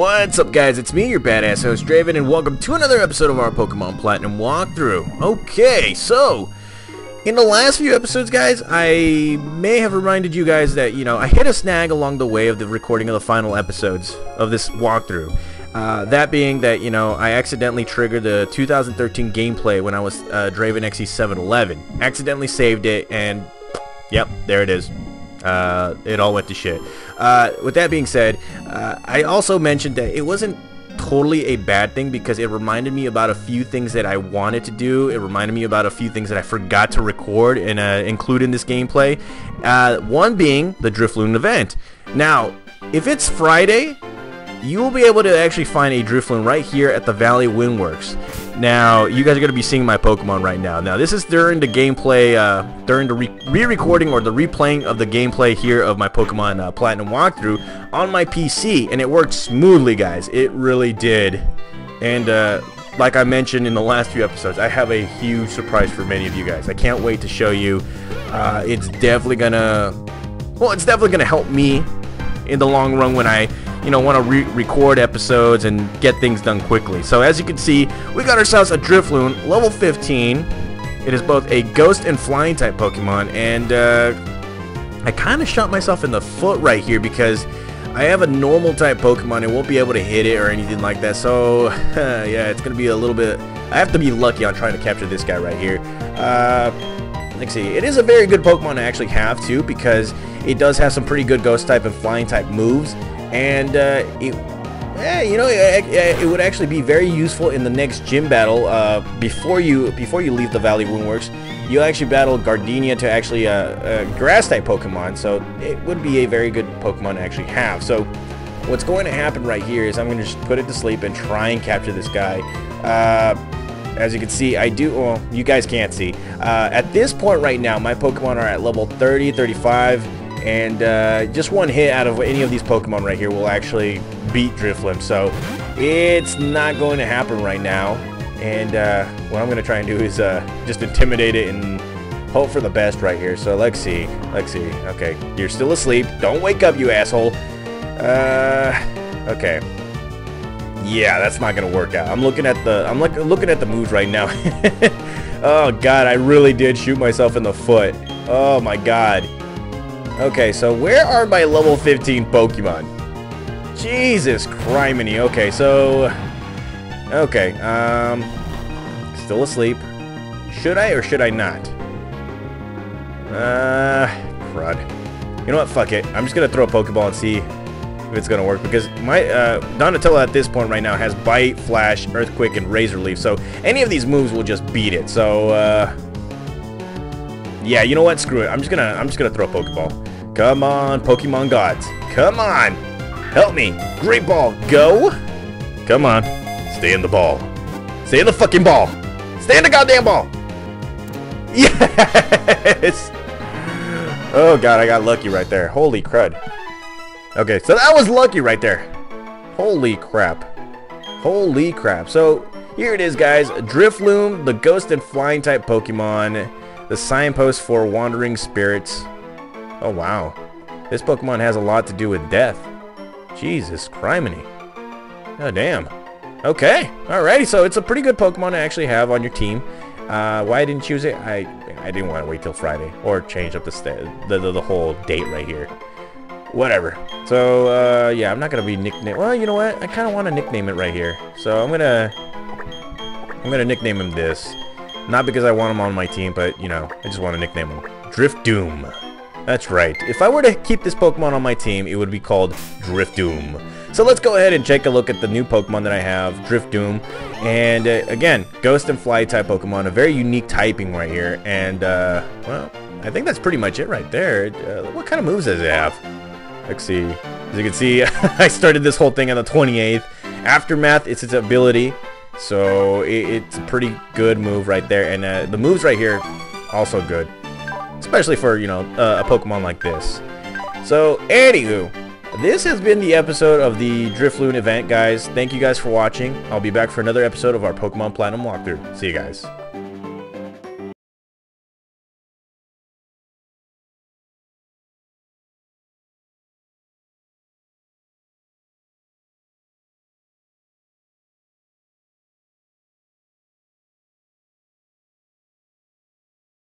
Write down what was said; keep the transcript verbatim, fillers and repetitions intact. What's up, guys? It's me, your badass host, Draven, and welcome to another episode of our Pokemon Platinum Walkthrough. Okay, so, in the last few episodes, guys, I may have reminded you guys that, you know, I hit a snag along the way of the recording of the final episodes of this walkthrough. Uh, that being that, you know, I accidentally triggered the two thousand thirteen gameplay when I was uh, Draven X E seven eleven. Accidentally saved it, and, yep, there it is. Uh, it all went to shit. Uh, with that being said, uh, I also mentioned that it wasn't totally a bad thing because it reminded me about a few things that I wanted to do. It reminded me about a few things that I forgot to record and uh, include in this gameplay. Uh, one being the Drifloon event. Now, if it's Friday, you will be able to actually find a Drifloon right here at the Valley Windworks. Now, you guys are going to be seeing my Pokemon right now. Now, this is during the gameplay, uh, during the re-recording or the replaying of the gameplay here of my Pokemon uh, Platinum Walkthrough on my P C, and it worked smoothly, guys. It really did. And, uh, like I mentioned in the last few episodes, I have a huge surprise for many of you guys. I can't wait to show you. Uh, it's definitely going to, well, it's definitely going to help me in the long run when I, you know, want to re-record episodes and get things done quickly. So as you can see, we got ourselves a Drifloon, level fifteen. It is both a ghost and flying type Pokemon, and uh, I kind of shot myself in the foot right here because I have a normal type Pokemon and won't be able to hit it or anything like that. So uh, yeah, it's going to be a little bit, I have to be lucky on trying to capture this guy right here. Uh, let's see, it is a very good Pokemon to actually have too, because it does have some pretty good ghost type and flying type moves. And uh, it, eh, you know, it, it would actually be very useful in the next gym battle. Uh, before you, before you leave the Valley Runeworks, you'll actually battle Gardenia to actually uh, uh, grass type Pokemon. So it would be a very good Pokemon to actually have. So what's going to happen right here is I'm going to just put it to sleep and try and capture this guy. Uh, as you can see, I do. Well, you guys can't see. Uh, at this point right now, my Pokemon are at level thirty, thirty-five. And uh, just one hit out of any of these Pokemon right here will actually beat Drifloon. So it's not going to happen right now. And uh, what I'm going to try and do is uh, just intimidate it and hope for the best right here. So let's see. Let's see. Okay. You're still asleep. Don't wake up, you asshole. Uh, okay. Yeah, that's not going to work out. I'm looking at the, I'm look, looking at the moves right now. Oh, God. I really did shoot myself in the foot. Oh, my God. Okay, so where are my level fifteen Pokemon? Jesus criminy. Okay, so... Okay, um... still asleep. Should I or should I not? Uh... Crud. You know what? Fuck it. I'm just gonna throw a Pokeball and see if it's gonna work. Because my, uh... Donatello at this point right now has Bite, Flash, Earthquake, and Razor Leaf. So, any of these moves will just beat it. So, uh... yeah, you know what? Screw it. I'm just gonna, I'm just gonna throw a Pokeball. Come on, Pokemon gods. Come on. Help me. Great ball. Go. Come on. Stay in the ball. Stay in the fucking ball. Stay in the goddamn ball. Yes. Oh, God. I got lucky right there. Holy crud. Okay. So that was lucky right there. Holy crap. Holy crap. So here it is, guys. Drifloon, the ghost and flying type Pokemon. The signpost for wandering spirits. Oh, wow. This Pokemon has a lot to do with death. Jesus criminy. Oh, damn. Okay. Alrighty, so it's a pretty good Pokemon to actually have on your team. Uh, why I didn't choose it? I I didn't want to wait till Friday. Or change up the, the, the, the whole date right here. Whatever. So, uh, yeah, I'm not going to be nicknamed. Well, you know what? I kind of want to nickname it right here. So I'm going to... I'm going to nickname him this. Not because I want him on my team, but, you know, I just want to nickname him. Driftdoom. That's right. If I were to keep this Pokemon on my team, it would be called Driftdoom. So let's go ahead and take a look at the new Pokemon that I have, Driftdoom. And, uh, again, Ghost and Fly type Pokemon, a very unique typing right here. And, uh, well, I think that's pretty much it right there. Uh, what kind of moves does it have? Let's see. As you can see, I started this whole thing on the twenty-eighth. Aftermath is its ability. So it, it's a pretty good move right there, and uh, the moves right here also good, especially for, you know, uh, a Pokemon like this. So anywho, this has been the episode of the Drifloon event, guys. Thank you guys for watching. I'll be back for another episode of our Pokemon Platinum Walkthrough. See you guys.